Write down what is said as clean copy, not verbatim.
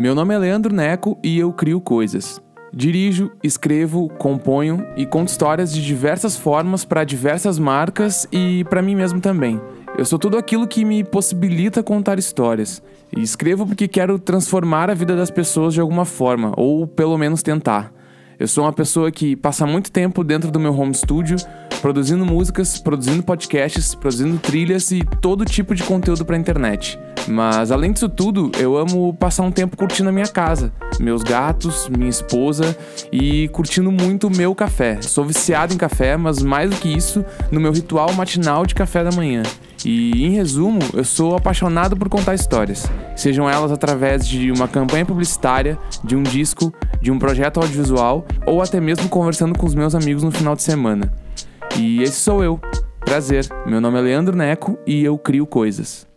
Meu nome é Leandro Neko e eu crio coisas. Dirijo, escrevo, componho e conto histórias de diversas formas para diversas marcas e para mim mesmo também. Eu sou tudo aquilo que me possibilita contar histórias. E escrevo porque quero transformar a vida das pessoas de alguma forma, ou pelo menos tentar. Eu sou uma pessoa que passa muito tempo dentro do meu home studio, produzindo músicas, produzindo podcasts, produzindo trilhas e todo tipo de conteúdo para a internet. Mas, além disso tudo, eu amo passar um tempo curtindo a minha casa, meus gatos, minha esposa e curtindo muito o meu café. Sou viciado em café, mas mais do que isso, no meu ritual matinal de café da manhã. E, em resumo, eu sou apaixonado por contar histórias, sejam elas através de uma campanha publicitária, de um disco, de um projeto audiovisual ou até mesmo conversando com os meus amigos no final de semana. E esse sou eu. Prazer, meu nome é Leandro Neko e eu crio coisas.